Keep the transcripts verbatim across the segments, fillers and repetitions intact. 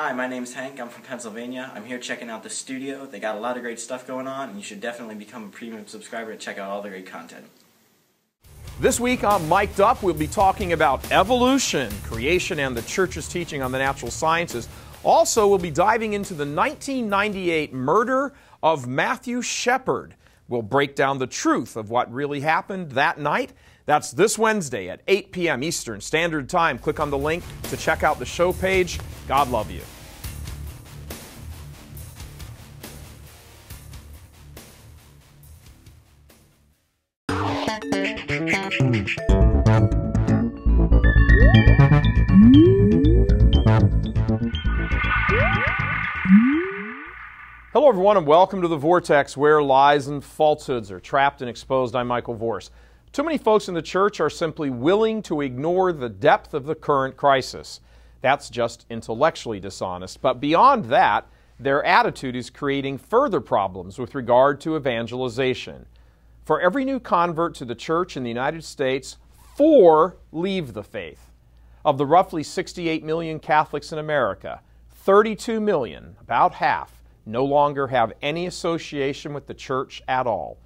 Hi, my name's Hank. I'm from Pennsylvania. I'm here checking out the studio. They got a lot of great stuff going on, and you should definitely become a premium subscriber to check out all the great content. This week on Mic'd Up, we'll be talking about evolution, creation, and the Church's teaching on the natural sciences. Also, we'll be diving into the nineteen ninety-eight murder of Matthew Shepard. We'll break down the truth of what really happened that night. That's this Wednesday at eight p m Eastern Standard Time. Click on the link to check out the show page. God love you. Hello everyone and welcome to The Vortex, where lies and falsehoods are trapped and exposed. I'm Michael Voris. Too many folks in the church are simply willing to ignore the depth of the current crisis. That's just intellectually dishonest, but beyond that, their attitude is creating further problems with regard to evangelization. For every new convert to the church in the United States, four leave the faith. Of the roughly sixty-eight million Catholics in America, thirty-two million, about half, no longer have any association with the church at all.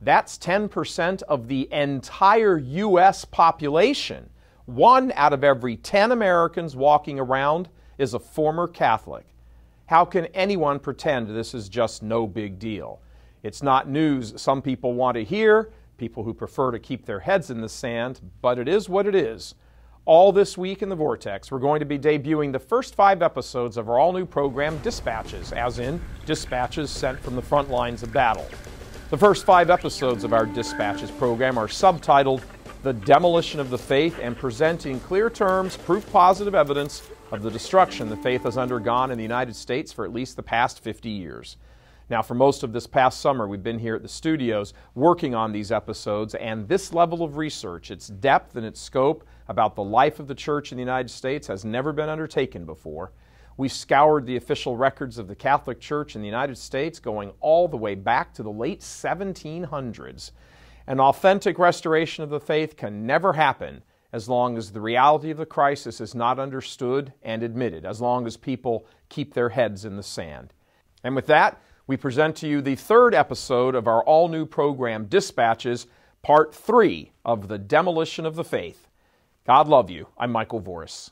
That's ten percent of the entire U S population. One out of every ten Americans walking around is a former Catholic. How can anyone pretend this is just no big deal? It's not news some people want to hear, people who prefer to keep their heads in the sand, but it is what it is. All this week in The Vortex, we're going to be debuting the first five episodes of our all-new program, Dispatches, as in dispatches sent from the front lines of battle. The first five episodes of our Dispatches program are subtitled The Demolition of the Faith and present in clear terms proof-positive evidence of the destruction the faith has undergone in the United States for at least the past fifty years. Now, for most of this past summer, we've been here at the studios working on these episodes, and this level of research, its depth and its scope about the life of the church in the United States, has never been undertaken before. We've scoured the official records of the Catholic Church in the United States going all the way back to the late seventeen hundreds. An authentic restoration of the faith can never happen as long as the reality of the crisis is not understood and admitted, as long as people keep their heads in the sand. And with that, we present to you the third episode of our all-new program, Dispatches, Part three of The Demolition of the Faith. God love you. I'm Michael Voris.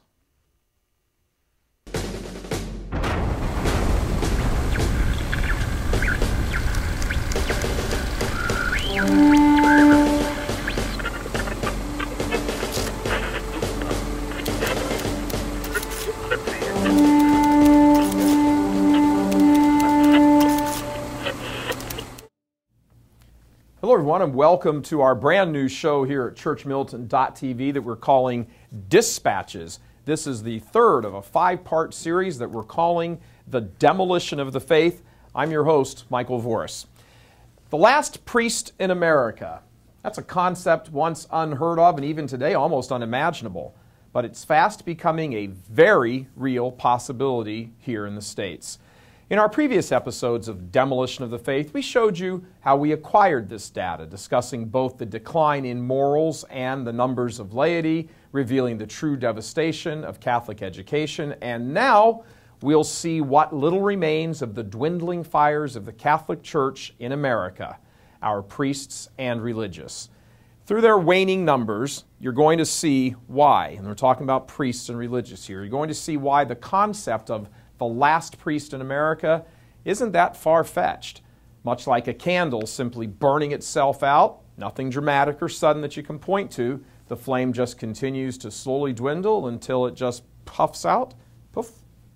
Hello everyone and welcome to our brand new show here at Church Militant dot T V that we're calling Dispatches. This is the third of a five-part series that we're calling The Demolition of the Faith. I'm your host, Michael Voris. The last priest in America. That's a concept once unheard of and even today almost unimaginable, but it's fast becoming a very real possibility here in the States. In our previous episodes of Demolition of the Faith, we showed you how we acquired this data, discussing both the decline in morals and the numbers of laity, revealing the true devastation of Catholic education, and now we'll see what little remains of the dwindling fires of the Catholic Church in America, our priests and religious. Through their waning numbers, you're going to see why, and we're talking about priests and religious here, you're going to see why the concept of the last priest in America isn't that far-fetched. Much like a candle simply burning itself out, nothing dramatic or sudden that you can point to, the flame just continues to slowly dwindle until it just puffs out, poof.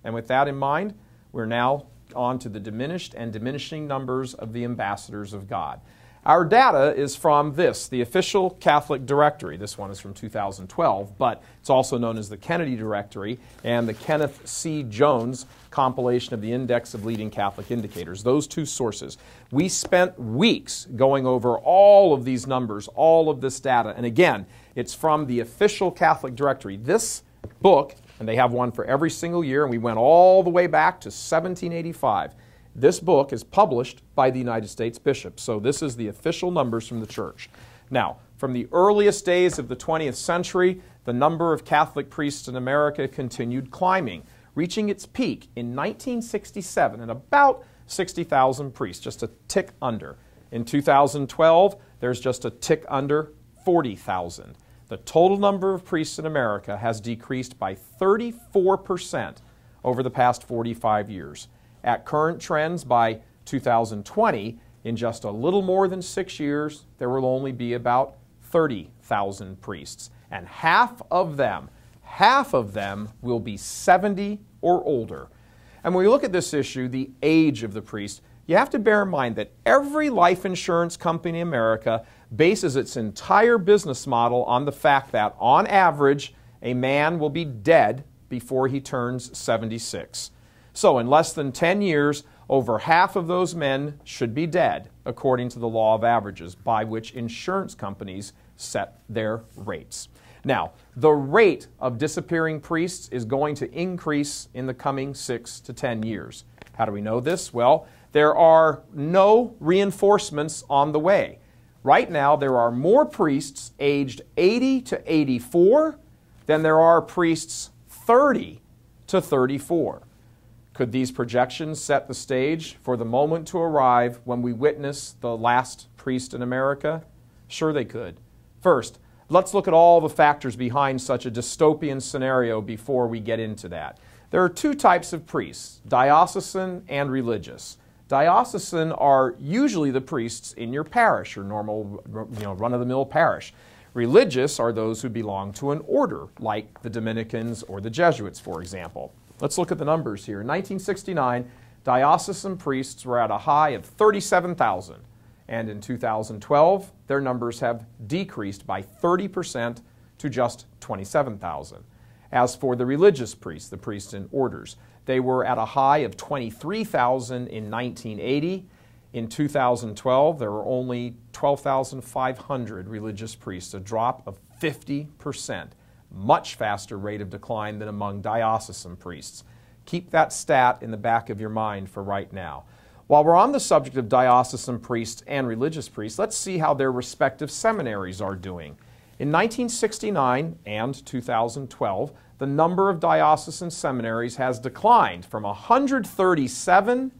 And with that in mind, we're now on to the diminished and diminishing numbers of the ambassadors of God. Our data is from this, the Official Catholic Directory. This one is from two thousand twelve, but it's also known as the Kennedy Directory and the Kenneth C. Jones compilation of the Index of Leading Catholic Indicators. Those two sources. We spent weeks going over all of these numbers, all of this data, and again, it's from the Official Catholic Directory. This book, and they have one for every single year, and we went all the way back to seventeen eighty-five. This book is published by the United States bishops, so this is the official numbers from the church. Now, from the earliest days of the twentieth century, the number of Catholic priests in America continued climbing, reaching its peak in nineteen sixty-seven at about sixty thousand priests, just a tick under. In two thousand twelve, there's just a tick under forty thousand. The total number of priests in America has decreased by thirty-four percent over the past forty-five years. At current trends, by two thousand twenty, in just a little more than six years, there will only be about thirty thousand priests. And half of them, half of them will be seventy or older. And when we look at this issue, the age of the priest, you have to bear in mind that every life insurance company in America bases its entire business model on the fact that, on average, a man will be dead before he turns seventy-six. So in less than ten years, over half of those men should be dead, according to the law of averages, by which insurance companies set their rates. Now, the rate of disappearing priests is going to increase in the coming six to ten years. How do we know this? Well, there are no reinforcements on the way. Right now, there are more priests aged eighty to eighty-four than there are priests thirty to thirty-four. Could these projections set the stage for the moment to arrive when we witness the last priest in America? Sure they could. First, let's look at all the factors behind such a dystopian scenario before we get into that. There are two types of priests, diocesan and religious. Diocesan are usually the priests in your parish, your normal, you know, run-of-the-mill parish. Religious are those who belong to an order, like the Dominicans or the Jesuits, for example. Let's look at the numbers here. In nineteen sixty-nine, diocesan priests were at a high of thirty-seven thousand, and in two thousand twelve, their numbers have decreased by thirty percent to just twenty-seven thousand. As for the religious priests, the priests in orders, they were at a high of twenty-three thousand in nineteen eighty. In two thousand twelve, there were only twelve thousand five hundred religious priests, a drop of fifty percent. Much faster rate of decline than among diocesan priests. Keep that stat in the back of your mind for right now. While we're on the subject of diocesan priests and religious priests, let's see how their respective seminaries are doing. In nineteen sixty-nine and two thousand twelve, the number of diocesan seminaries has declined from one hundred thirty-seven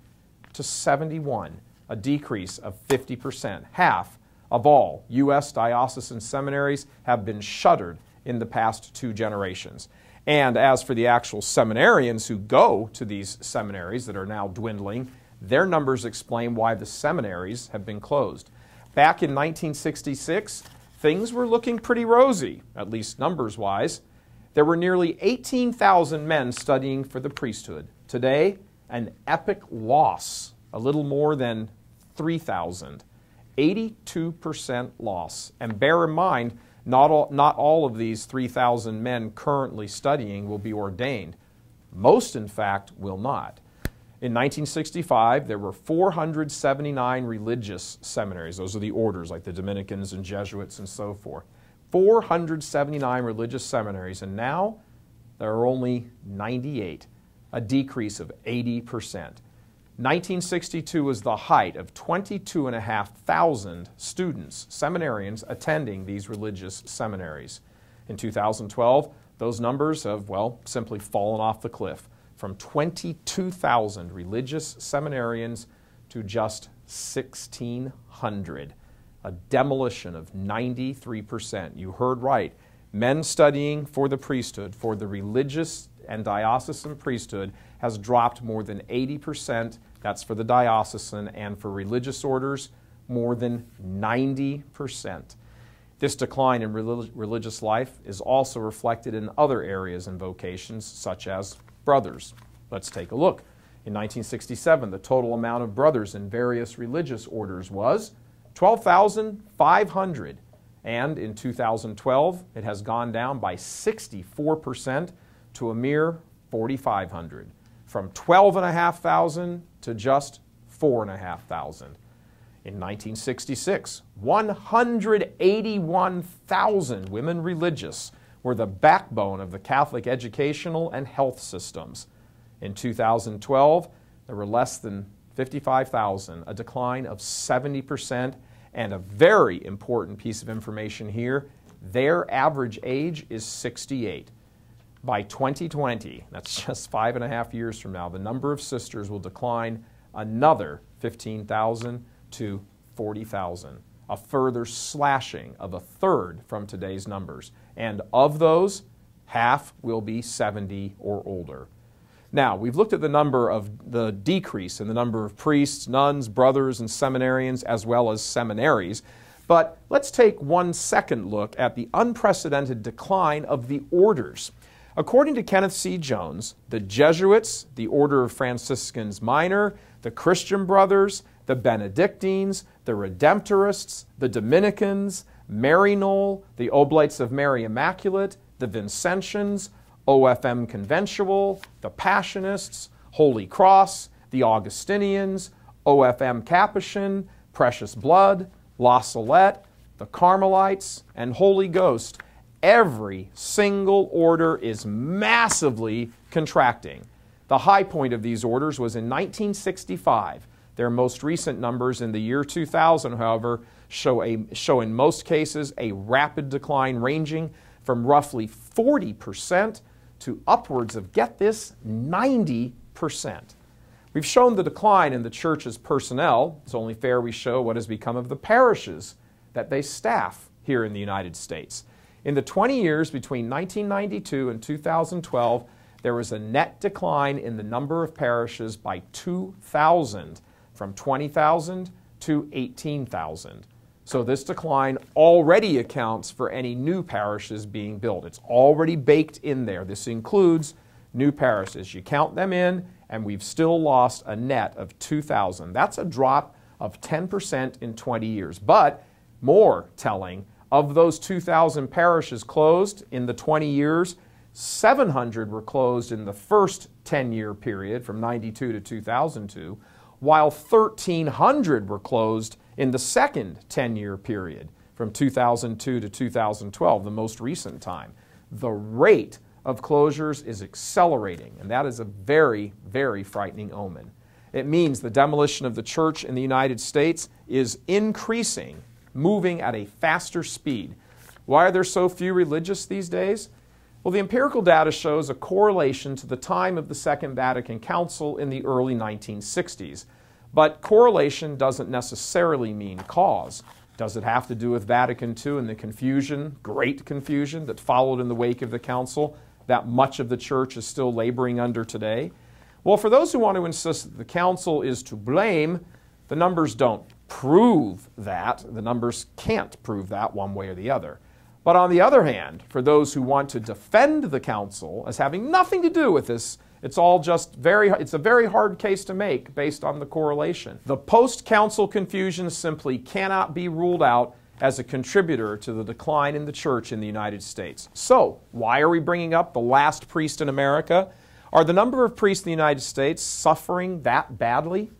to seventy-one, a decrease of fifty percent. Half of all U S diocesan seminaries have been shuttered in the past two generations. And as for the actual seminarians who go to these seminaries that are now dwindling, their numbers explain why the seminaries have been closed. Back in nineteen sixty-six, things were looking pretty rosy, at least numbers-wise. There were nearly eighteen thousand men studying for the priesthood. Today, an epic loss, a little more than three thousand. eighty-two percent loss. And bear in mind, Not all, not all of these three thousand men currently studying will be ordained. Most, in fact, will not. In nineteen sixty-five, there were four hundred seventy-nine religious seminaries. Those are the orders, like the Dominicans and Jesuits and so forth. four hundred seventy-nine religious seminaries, and now there are only ninety-eight, a decrease of eighty percent. nineteen sixty-two was the height of twenty-two thousand five hundred students, seminarians, attending these religious seminaries. In two thousand twelve, those numbers have, well, simply fallen off the cliff, from twenty-two thousand religious seminarians to just sixteen hundred, a demolition of ninety-three percent. You heard right. Men studying for the priesthood, for the religious and diocesan priesthood, has dropped more than eighty percent. That's for the diocesan, and for religious orders, more than ninety percent. This decline in relig- religious life is also reflected in other areas and vocations, such as brothers. Let's take a look. In nineteen sixty-seven, the total amount of brothers in various religious orders was twelve thousand five hundred, and in two thousand twelve, it has gone down by sixty-four percent to a mere forty-five hundred, from twelve thousand five hundred to just four thousand five hundred. In nineteen sixty-six, one hundred eighty-one thousand women religious were the backbone of the Catholic educational and health systems. In two thousand twelve, there were less than fifty-five thousand, a decline of seventy percent, and a very important piece of information here, their average age is sixty-eight. By twenty twenty, that's just five and a half years from now, the number of sisters will decline another fifteen thousand to forty thousand, a further slashing of a third from today's numbers. And of those, half will be seventy or older. Now, we've looked at the number of the decrease in the number of priests, nuns, brothers, and seminarians, as well as seminaries. But let's take one second look at the unprecedented decline of the orders. According to Kenneth C. Jones, the Jesuits, the Order of Franciscans Minor, the Christian Brothers, the Benedictines, the Redemptorists, the Dominicans, Maryknoll, the Oblates of Mary Immaculate, the Vincentians, O F M Conventual, the Passionists, Holy Cross, the Augustinians, O F M Capuchin, Precious Blood, La Salette, the Carmelites, and Holy Ghost, every single order is massively contracting. The high point of these orders was in nineteen sixty-five. Their most recent numbers in the year two thousand, however, show, a, show in most cases a rapid decline ranging from roughly forty percent to upwards of, get this, ninety percent. We've shown the decline in the church's personnel. It's only fair we show what has become of the parishes that they staff here in the United States. In the twenty years between nineteen ninety-two and two thousand twelve, there was a net decline in the number of parishes by two thousand, from twenty thousand to eighteen thousand. So this decline already accounts for any new parishes being built. It's already baked in there. This includes new parishes. You count them in, and we've still lost a net of two thousand. That's a drop of ten percent in twenty years. But more telling, of those two thousand parishes closed in the twenty years, seven hundred were closed in the first ten-year period from ninety-two to two thousand two, while thirteen hundred were closed in the second ten-year period from two thousand two to two thousand twelve, the most recent time. The rate of closures is accelerating, and that is a very, very frightening omen. It means the demolition of the church in the United States is increasing, moving at a faster speed. Why are there so few religious these days? Well, the empirical data shows a correlation to the time of the Second Vatican Council in the early nineteen sixties. But correlation doesn't necessarily mean cause. Does it have to do with Vatican Two and the confusion, great confusion, that followed in the wake of the council that much of the church is still laboring under today? Well, for those who want to insist that the council is to blame, the numbers don't prove that. The numbers can't prove that one way or the other. But on the other hand, for those who want to defend the council as having nothing to do with this, It's all just very, it's a very hard case to make based on the correlation. The post-council confusion simply cannot be ruled out as a contributor to the decline in the church in the United States. So, why are we bringing up the last priest in America? Are the number of priests in the United States suffering that badly?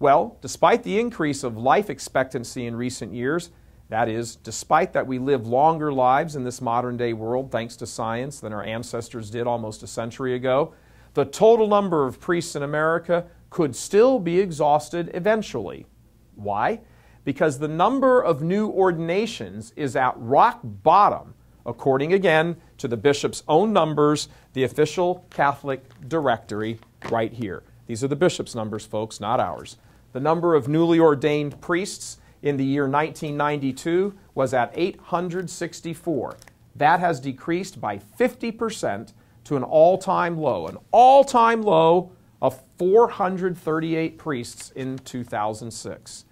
Well, despite the increase of life expectancy in recent years, that is, despite that we live longer lives in this modern-day world thanks to science than our ancestors did almost a century ago, the total number of priests in America could still be exhausted eventually. Why? Because the number of new ordinations is at rock bottom, according again to the bishop's own numbers, the Official Catholic Directory right here. These are the bishop's numbers, folks, not ours. The number of newly ordained priests in the year nineteen ninety-two was at eight hundred sixty-four. That has decreased by fifty percent to an all-time low, an all-time low of four hundred thirty-eight priests in two thousand six.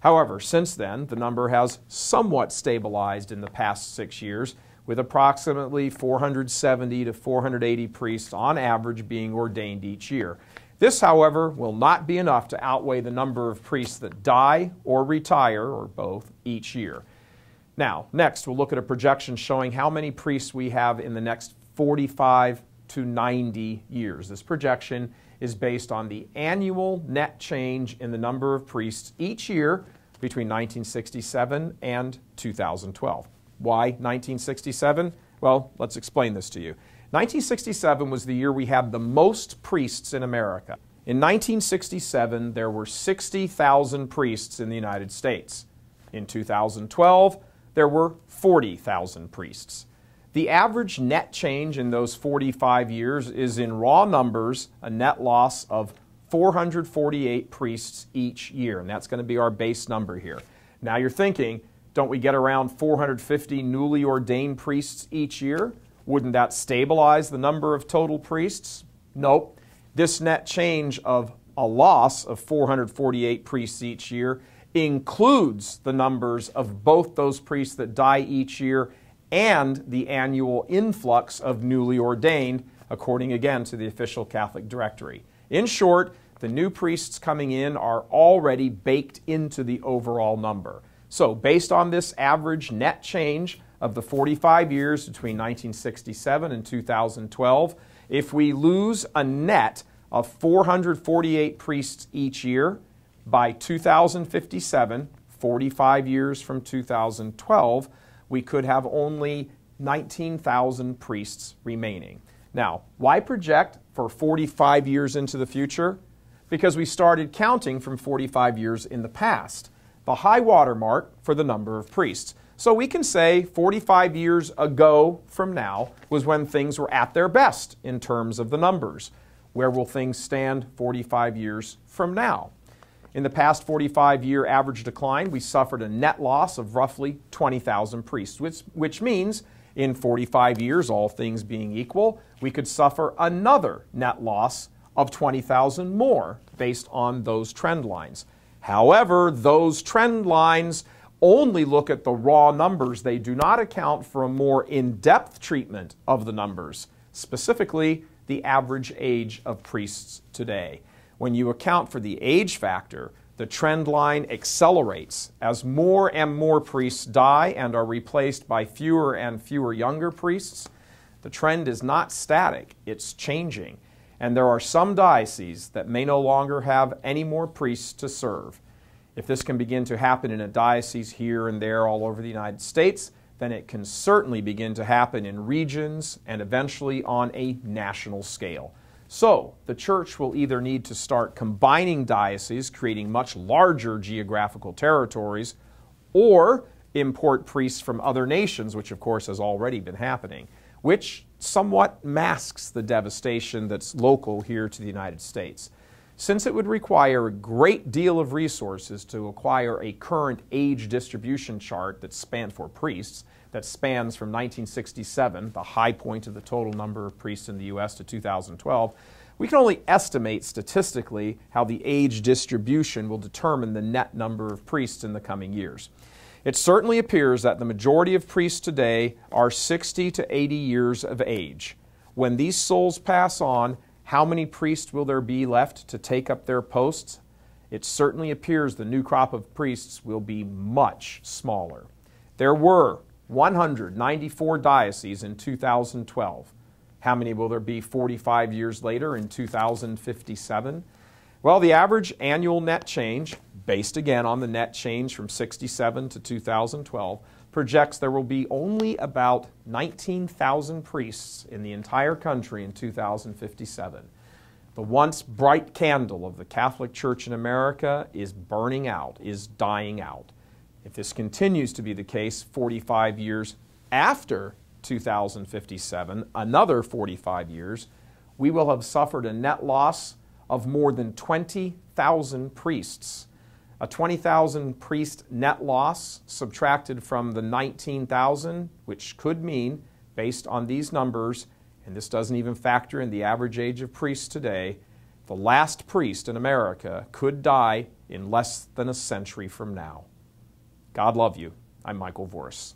However, since then, the number has somewhat stabilized in the past six years, with approximately four hundred seventy to four hundred eighty priests on average being ordained each year. This, however, will not be enough to outweigh the number of priests that die or retire, or both, each year. Now, next, we'll look at a projection showing how many priests we have in the next forty-five to ninety years. This projection is based on the annual net change in the number of priests each year between nineteen sixty-seven and two thousand twelve. Why nineteen sixty-seven? Well, let's explain this to you. nineteen sixty-seven was the year we had the most priests in America. In nineteen sixty-seven, there were sixty thousand priests in the United States. In two thousand twelve, there were forty thousand priests. The average net change in those forty-five years is, in raw numbers, a net loss of four hundred forty-eight priests each year, and that's going to be our base number here. Now you're thinking, don't we get around four hundred fifty newly ordained priests each year? Wouldn't that stabilize the number of total priests? Nope. This net change of a loss of four hundred forty-eight priests each year includes the numbers of both those priests that die each year and the annual influx of newly ordained, according again to the Official Catholic Directory. In short, the new priests coming in are already baked into the overall number. So based on this average net change of the forty-five years between nineteen sixty-seven and two thousand twelve, if we lose a net of four hundred forty-eight priests each year, by two thousand fifty-seven, forty-five years from two thousand twelve, we could have only nineteen thousand priests remaining. Now, why project for forty-five years into the future? Because we started counting from forty-five years in the past, the high water mark for the number of priests. So we can say forty-five years ago from now was when things were at their best in terms of the numbers. Where will things stand forty-five years from now? In the past forty-five year average decline, we suffered a net loss of roughly twenty thousand priests, which, which means in forty-five years, all things being equal, we could suffer another net loss of twenty thousand more based on those trend lines. However, those trend lines only look at the raw numbers. They do not account for a more in-depth treatment of the numbers, specifically the average age of priests today. When you account for the age factor, the trend line accelerates as more and more priests die and are replaced by fewer and fewer younger priests. The trend is not static, it's changing. And there are some dioceses that may no longer have any more priests to serve. If this can begin to happen in a diocese here and there all over the United States, then it can certainly begin to happen in regions and eventually on a national scale. So, the Church will either need to start combining dioceses, creating much larger geographical territories, or import priests from other nations, which of course has already been happening, which somewhat masks the devastation that's local here to the United States. Since it would require a great deal of resources to acquire a current age distribution chart that spans for priests, that spans from nineteen sixty-seven, the high point of the total number of priests in the U S, to two thousand twelve, we can only estimate statistically how the age distribution will determine the net number of priests in the coming years. It certainly appears that the majority of priests today are sixty to eighty years of age. When these souls pass on, how many priests will there be left to take up their posts? It certainly appears the new crop of priests will be much smaller. There were one hundred ninety-four dioceses in two thousand twelve. How many will there be forty-five years later in two thousand fifty-seven? Well, the average annual net change, based again on the net change from sixty-seven to two thousand twelve, projects there will be only about nineteen thousand priests in the entire country in two thousand fifty-seven. The once bright candle of the Catholic Church in America is burning out, is dying out. If this continues to be the case forty-five years after two thousand fifty-seven, another forty-five years, we will have suffered a net loss of more than twenty thousand priests. A twenty thousand priest net loss subtracted from the nineteen thousand, which could mean, based on these numbers, and this doesn't even factor in the average age of priests today, the last priest in America could die in less than a century from now. God love you. I'm Michael Voris.